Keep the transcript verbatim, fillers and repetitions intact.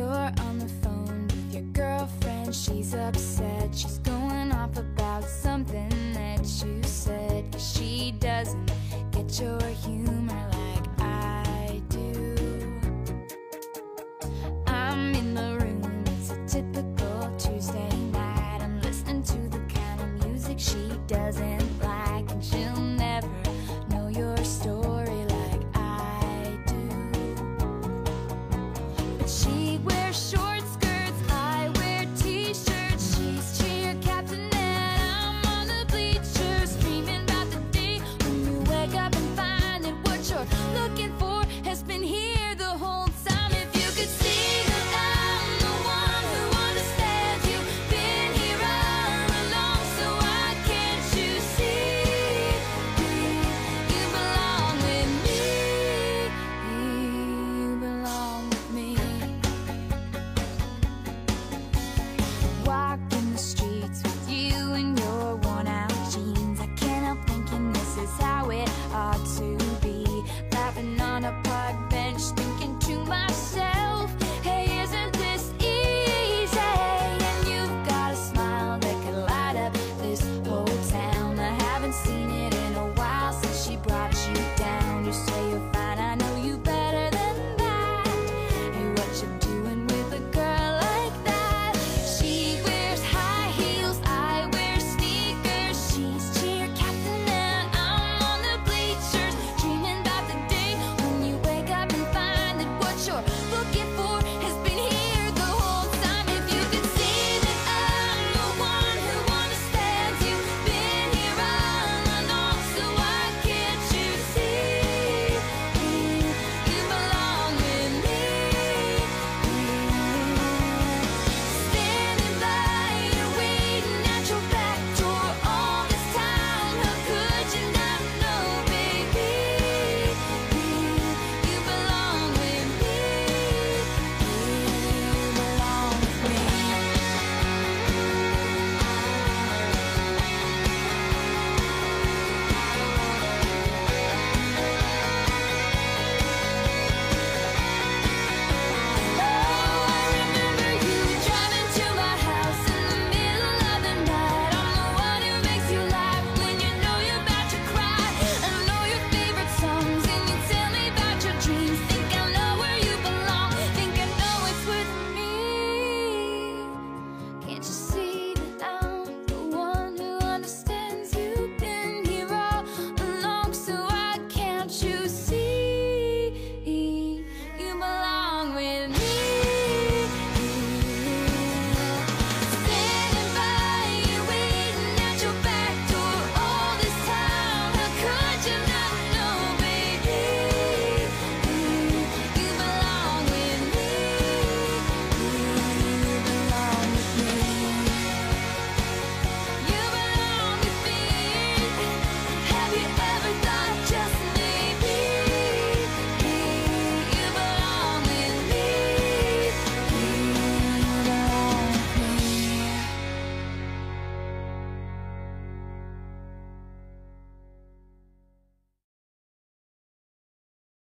You're on the phone with your girlfriend. She's upset, she's going off about something that you said. She doesn't get your humor.